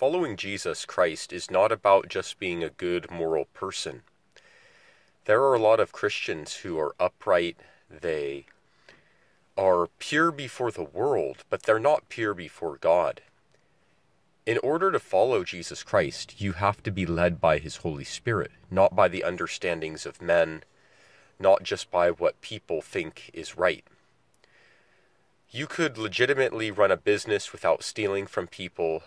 Following Jesus Christ is not about just being a good moral person. There are a lot of Christians who are upright. They are pure before the world, but they're not pure before God. In order to follow Jesus Christ, you have to be led by His Holy Spirit, not by the understandings of men, not just by what people think is right. You could legitimately run a business without stealing from people,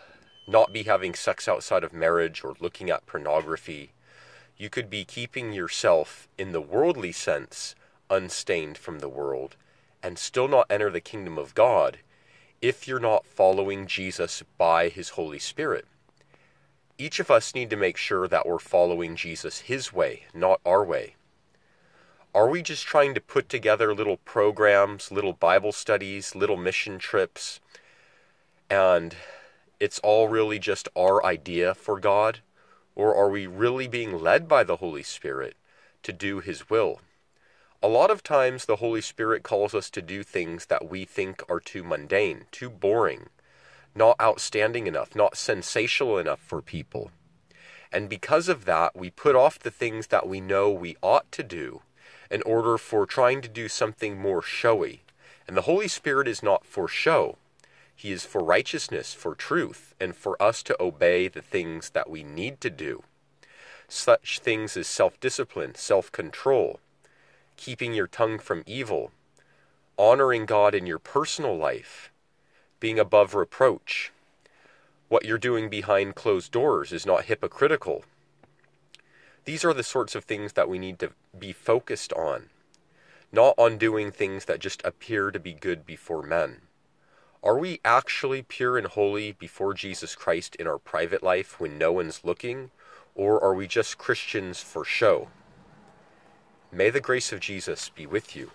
not be having sex outside of marriage or looking at pornography. You could be keeping yourself, in the worldly sense, unstained from the world, and still not enter the kingdom of God if you're not following Jesus by His Holy Spirit. Each of us need to make sure that we're following Jesus His way, not our way. Are we just trying to put together little programs, little Bible studies, little mission trips, and it's all really just our idea for God? Or are we really being led by the Holy Spirit to do His will? A lot of times the Holy Spirit calls us to do things that we think are too mundane, too boring, not outstanding enough, not sensational enough for people. And because of that, we put off the things that we know we ought to do in order for trying to do something more showy. And the Holy Spirit is not for show. He is for righteousness, for truth, and for us to obey the things that we need to do. Such things as self-discipline, self-control, keeping your tongue from evil, honoring God in your personal life, being above reproach. What you're doing behind closed doors is not hypocritical. These are the sorts of things that we need to be focused on, not on doing things that just appear to be good before men. Are we actually pure and holy before Jesus Christ in our private life when no one's looking, or are we just Christians for show? May the grace of Jesus be with you.